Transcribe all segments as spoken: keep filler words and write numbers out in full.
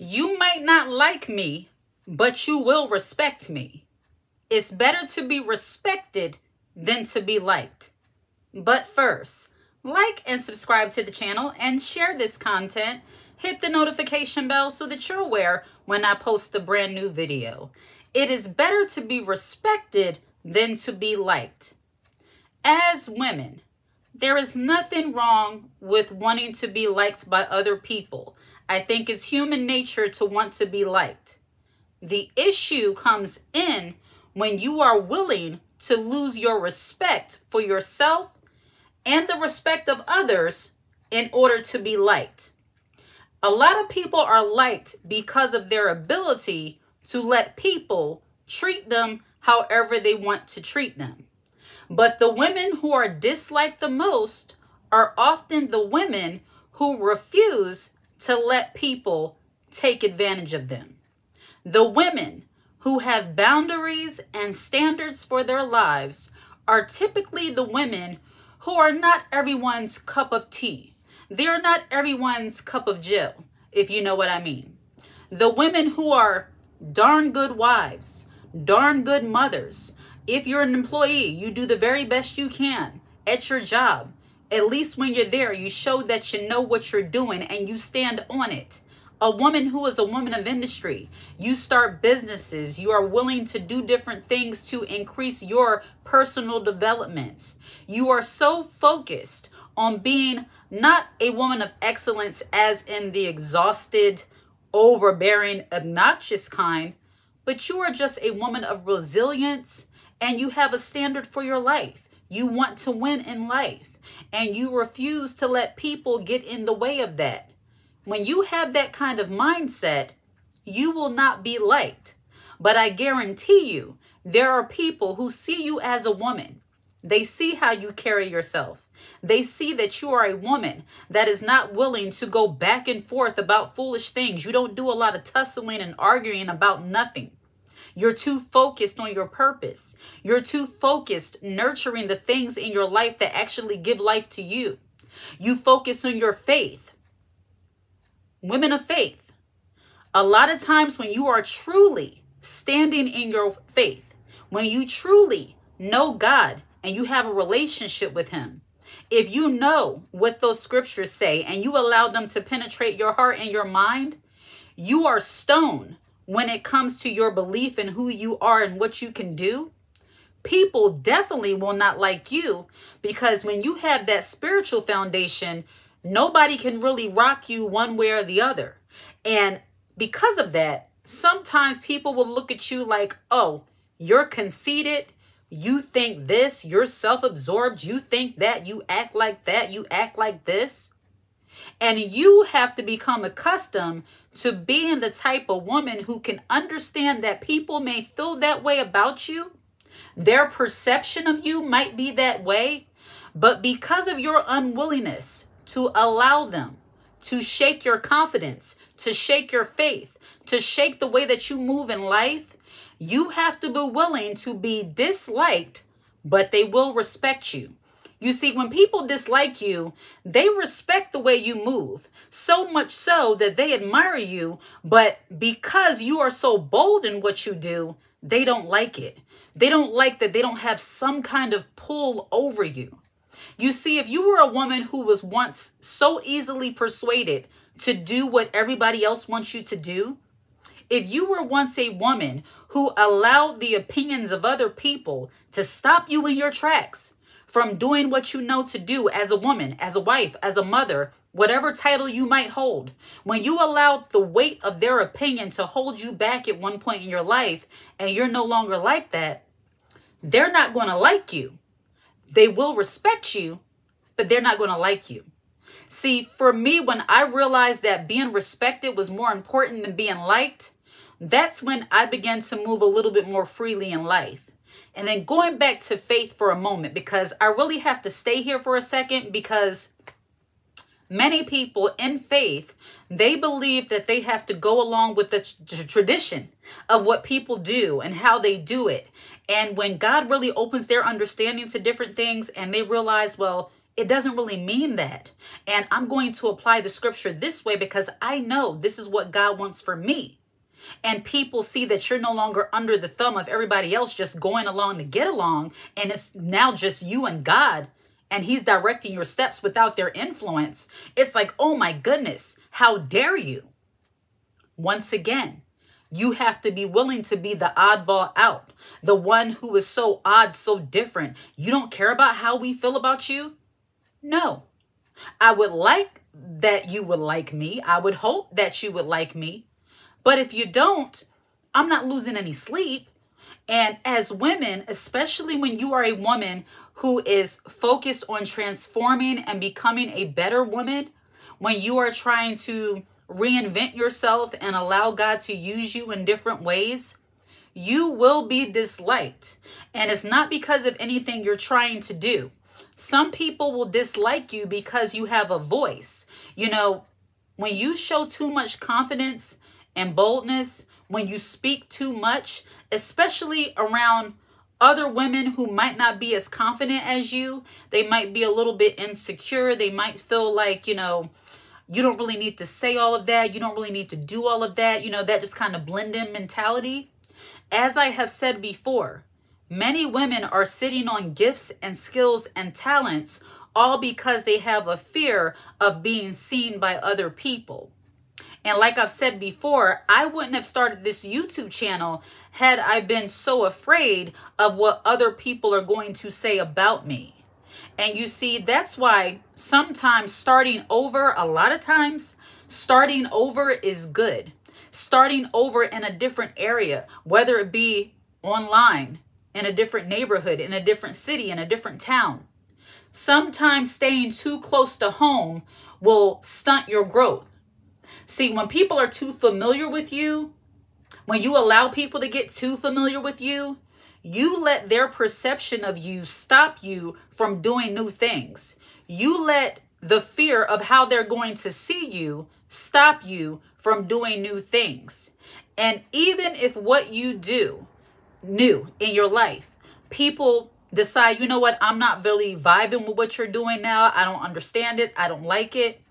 You might not like me, but you will respect me. It's better to be respected than to be liked. But first, like and subscribe to the channel and share this content. Hit the notification bell so that you're aware when I post a brand new video. It is better to be respected than to be liked. As women, there is nothing wrong with wanting to be liked by other people. I think it's human nature to want to be liked. The issue comes in when you are willing to lose your respect for yourself and the respect of others in order to be liked. A lot of people are liked because of their ability to let people treat them however they want to treat them. But the women who are disliked the most are often the women who refuse to let people take advantage of them. The women who have boundaries and standards for their lives are typically the women who are not everyone's cup of tea. They are not everyone's cup of Joe, if you know what I mean. The women who are darn good wives, darn good mothers. If you're an employee, you do the very best you can at your job. At least when you're there, you show that you know what you're doing and you stand on it. A woman who is a woman of industry, you start businesses, you are willing to do different things to increase your personal development. You are so focused on being not a woman of excellence as in the exhausted, overbearing, obnoxious kind, but you are just a woman of resilience and you have a standard for your life. You want to win in life and you refuse to let people get in the way of that. When you have that kind of mindset, you will not be liked. But I guarantee you, there are people who see you as a woman. They see how you carry yourself. They see that you are a woman that is not willing to go back and forth about foolish things. You don't do a lot of tussling and arguing about nothing. You're too focused on your purpose. You're too focused nurturing the things in your life that actually give life to you. You focus on your faith. Women of faith, a lot of times when you are truly standing in your faith, when you truly know God and you have a relationship with him, if you know what those scriptures say and you allow them to penetrate your heart and your mind, you are stone when it comes to your belief in who you are and what you can do. People definitely will not like you, because when you have that spiritual foundation, nobody can really rock you one way or the other. And because of that, sometimes people will look at you like, oh, you're conceited. You think this, you're self-absorbed. You think that, you act like that, you act like this. And you have to become accustomed to being the type of woman who can understand that people may feel that way about you. Their perception of you might be that way, but because of your unwillingness to allow them to shake your confidence, to shake your faith, to shake the way that you move in life, you have to be willing to be disliked, but they will respect you. You see, when people dislike you, they respect the way you move, so much so that they admire you, but because you are so bold in what you do, they don't like it. They don't like that they don't have some kind of pull over you. You see, if you were a woman who was once so easily persuaded to do what everybody else wants you to do, if you were once a woman who allowed the opinions of other people to stop you in your tracks from doing what you know to do as a woman, as a wife, as a mother, whatever title you might hold, when you allowed the weight of their opinion to hold you back at one point in your life and you're no longer like that, they're not going to like you. They will respect you, but they're not going to like you. See, for me, when I realized that being respected was more important than being liked, that's when I began to move a little bit more freely in life. And then going back to faith for a moment, because I really have to stay here for a second, because many people in faith, they believe that they have to go along with the tr- tradition of what people do and how they do it. And when God really opens their understanding to different things and they realize, well, It doesn't really mean that. And I'm going to apply the scripture this way because I know this is what God wants for me. And people see that you're no longer under the thumb of everybody else just going along to get along. And it's now just you and God. And he's directing your steps without their influence. It's like, oh my goodness, how dare you? Once again, you have to be willing to be the oddball out. The one who is so odd, so different. You don't care about how we feel about you? No, I would like that you would like me. I would hope that you would like me. But if you don't, I'm not losing any sleep. And as women, especially when you are a woman who is focused on transforming and becoming a better woman, when you are trying to reinvent yourself and allow God to use you in different ways, you will be disliked. And it's not because of anything you're trying to do. Some people will dislike you because you have a voice. You know, when you show too much confidence and boldness, when you speak too much, especially around other women who might not be as confident as you, they might be a little bit insecure. They might feel like, you know, you don't really need to say all of that. You don't really need to do all of that. You know, that just kind of blend in mentality. As I have said before, many women are sitting on gifts and skills and talents all because they have a fear of being seen by other people. And like I've said before, I wouldn't have started this YouTube channel had I been so afraid of what other people are going to say about me. And you see, that's why sometimes starting over, a lot of times, starting over is good. Starting over in a different area, whether it be online, in a different neighborhood, in a different city, in a different town. Sometimes staying too close to home will stunt your growth. See, when people are too familiar with you, when you allow people to get too familiar with you, you let their perception of you stop you from doing new things. You let the fear of how they're going to see you stop you from doing new things. And even if what you do new in your life, people decide, you know what, I'm not really vibing with what you're doing now. I don't understand it. I don't like it.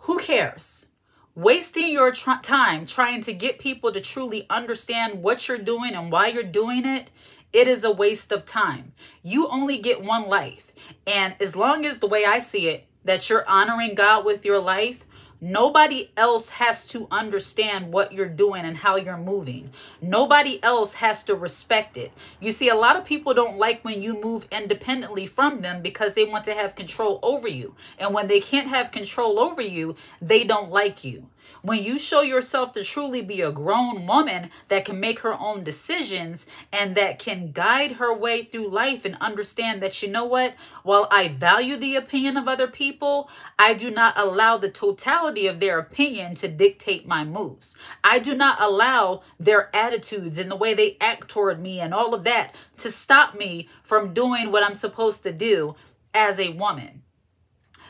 Who cares? Wasting your tr- time trying to get people to truly understand what you're doing and why you're doing it, it is a waste of time. You only get one life. And as long as, the way I see it, that you're honoring God with your life, nobody else has to understand what you're doing and how you're moving. Nobody else has to respect it. You see, a lot of people don't like when you move independently from them because they want to have control over you. And when they can't have control over you, they don't like you. When you show yourself to truly be a grown woman that can make her own decisions and that can guide her way through life and understand that, you know what, while I value the opinion of other people, I do not allow the totality of their opinion to dictate my moves. I do not allow their attitudes and the way they act toward me and all of that to stop me from doing what I'm supposed to do as a woman.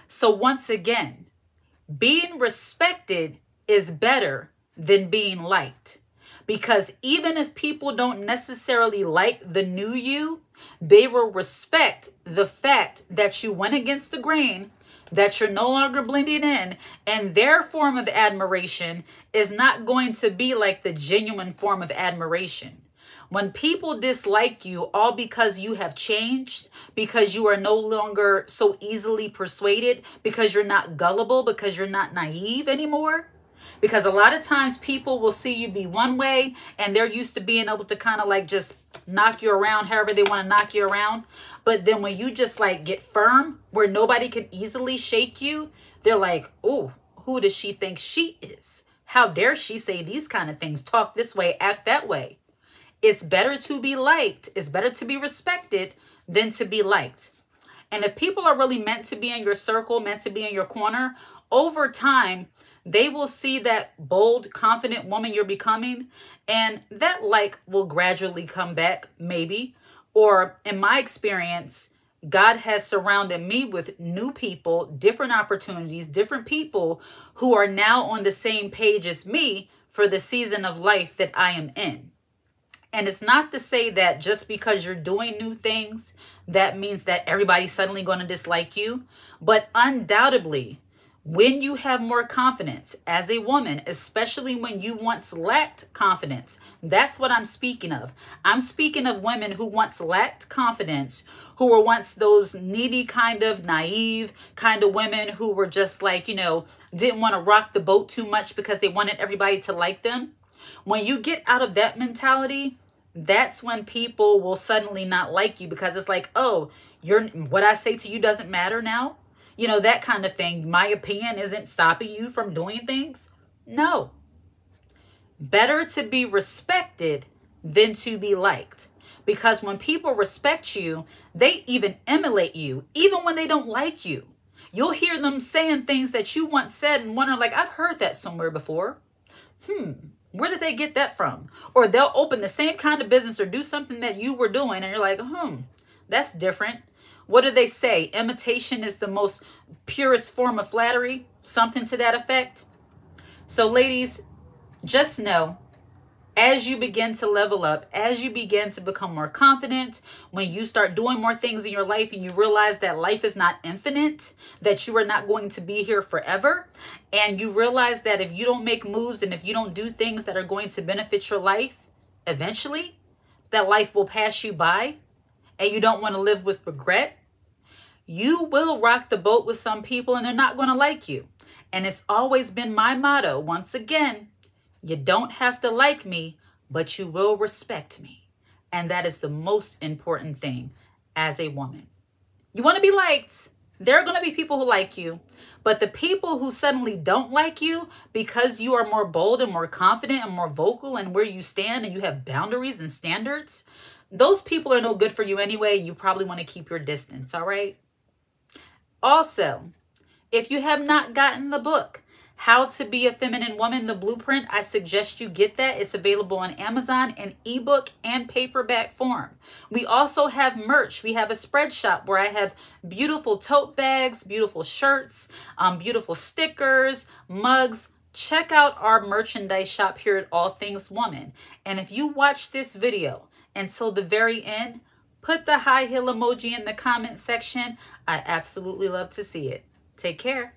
So once again, being respected is better than being liked, because even if people don't necessarily like the new you, they will respect the fact that you went against the grain, that you're no longer blending in, and their form of admiration is not going to be like the genuine form of admiration. When people dislike you all because you have changed, because you are no longer so easily persuaded, because you're not gullible, because you're not naive anymore, because a lot of times people will see you be one way and they're used to being able to kind of like just knock you around however they want to knock you around. But then when you just like get firm where nobody can easily shake you, they're like, oh, who does she think she is? How dare she say these kind of things, talk this way, act that way? It's better to be liked. It's better to be respected than to be liked. And if people are really meant to be in your circle, meant to be in your corner, over time, they will see that bold, confident woman you're becoming, and that like will gradually come back, maybe. Or in my experience, God has surrounded me with new people, different opportunities, different people who are now on the same page as me for the season of life that I am in. And it's not to say that just because you're doing new things, that means that everybody's suddenly going to dislike you. But undoubtedly, when you have more confidence as a woman, especially when you once lacked confidence, that's what I'm speaking of. I'm speaking of women who once lacked confidence, who were once those needy kind of naive kind of women who were just like, you know, didn't want to rock the boat too much because they wanted everybody to like them. When you get out of that mentality, that's when people will suddenly not like you because it's like, oh, you're what I say to you doesn't matter now. You know, that kind of thing. My opinion isn't stopping you from doing things. No. Better to be respected than to be liked. Because when people respect you, they even emulate you, even when they don't like you. You'll hear them saying things that you once said and wonder, like, I've heard that somewhere before. Hmm, where did they get that from? Or they'll open the same kind of business or do something that you were doing and you're like, hmm, that's different. What do they say? Imitation is the most purest form of flattery, something to that effect. So ladies, just know, as you begin to level up, as you begin to become more confident, when you start doing more things in your life and you realize that life is not infinite, that you are not going to be here forever, and you realize that if you don't make moves and if you don't do things that are going to benefit your life, eventually, that life will pass you by. And you don't want to live with regret, you will rock the boat with some people and they're not going to like you. And it's always been my motto. Once again, you don't have to like me, but you will respect me. And that is the most important thing as a woman. You want to be liked. There are going to be people who like you, but the people who suddenly don't like you because you are more bold and more confident and more vocal and where you stand and you have boundaries and standards, those people are no good for you anyway. You probably want to keep your distance, all right? Also, if you have not gotten the book, How to Be a Feminine Woman, The Blueprint, I suggest you get that. It's available on Amazon in ebook and paperback form. We also have merch. We have a spread shop where I have beautiful tote bags, beautiful shirts, um, beautiful stickers, mugs. Check out our merchandise shop here at All Things Woman. And if you watch this video until the very end, put the high heel emoji in the comment section. I absolutely love to see it. Take care.